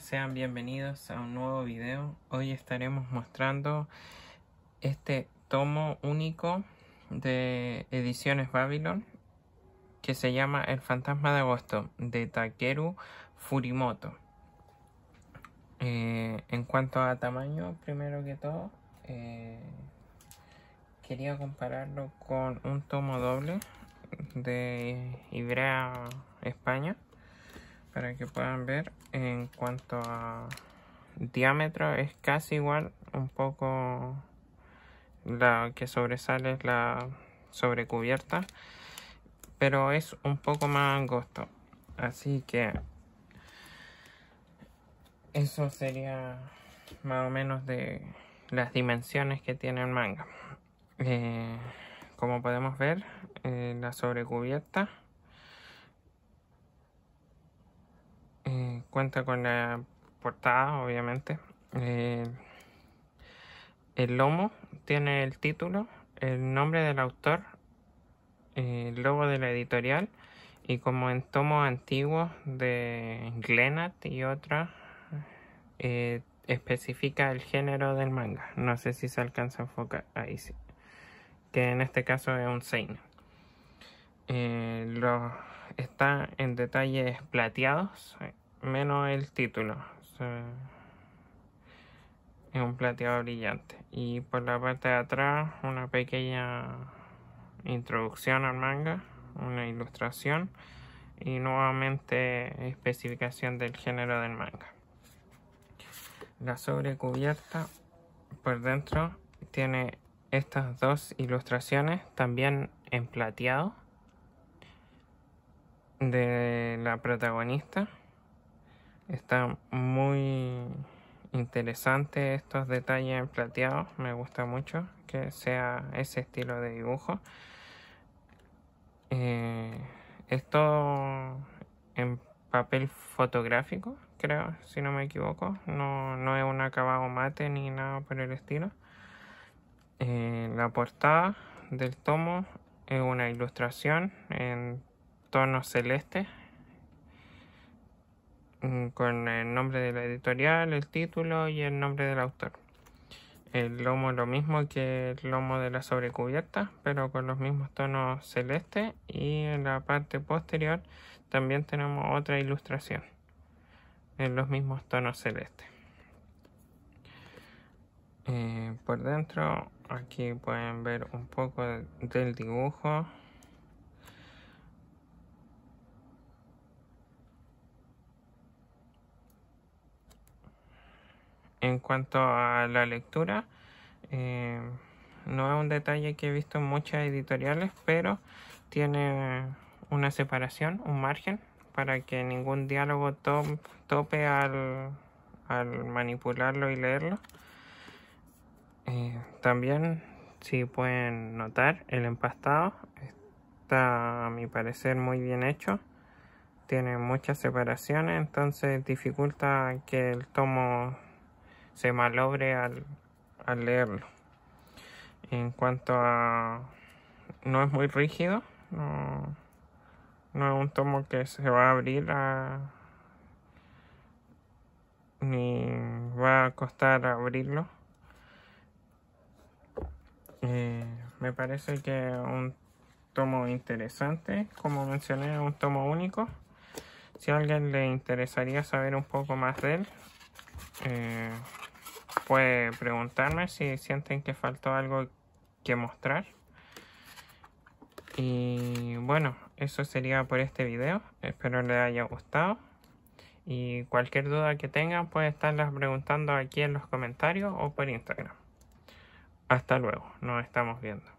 Sean bienvenidos a un nuevo video. Hoy estaremos mostrando este tomo único de Ediciones Babylon que se llama El Fantasma de Agosto, de Takeru Furimoto. En cuanto a tamaño, primero que todo quería compararlo con un tomo doble de Ivrea España, para que puedan ver. En cuanto a diámetro, es casi igual. Un poco la que sobresale es la sobrecubierta, pero es un poco más angosto, así que eso sería más o menos de las dimensiones que tiene el manga. Como podemos ver, la sobrecubierta cuenta con la portada, obviamente. El lomo tiene el título, el nombre del autor, el logo de la editorial, y como en tomos antiguos de Glenat y otras, especifica el género del manga. No sé si se alcanza a enfocar, ahí sí, que en este caso es un seinen. Está en detalles plateados, menos el título, es un plateado brillante. Y por la parte de atrás, una pequeña introducción al manga, una ilustración y nuevamente especificación del género del manga. La sobrecubierta por dentro tiene estas dos ilustraciones, también en plateado, de la protagonista. Está muy interesante estos detalles en plateado, me gusta mucho que sea ese estilo de dibujo. Es todo en papel fotográfico, creo, si no me equivoco. No es un acabado mate ni nada por el estilo. La portada del tomo es una ilustración en tono celeste con el nombre de la editorial, el título y el nombre del autor. El lomo, lo mismo que el lomo de la sobrecubierta, pero con los mismos tonos celeste, y en la parte posterior también tenemos otra ilustración en los mismos tonos celeste. Por dentro aquí pueden ver un poco del dibujo. En cuanto a la lectura, no es un detalle que he visto en muchas editoriales, pero tiene una separación, un margen, para que ningún diálogo tope al manipularlo y leerlo. También, si pueden notar, el empastado está, a mi parecer, muy bien hecho. Tiene muchas separaciones, entonces dificulta que el tomo se malobre al leerlo. En cuanto a, no es muy rígido, no es un tomo que se va a abrir ni va a costar abrirlo. Me parece que es un tomo interesante. Como mencioné, es un tomo único. Si a alguien le interesaría saber un poco más de él, puede preguntarme si sienten que faltó algo que mostrar. Y bueno, eso sería por este video. Espero les haya gustado, y cualquier duda que tengan pueden estarlas preguntando aquí en los comentarios o por Instagram. Hasta luego, nos estamos viendo.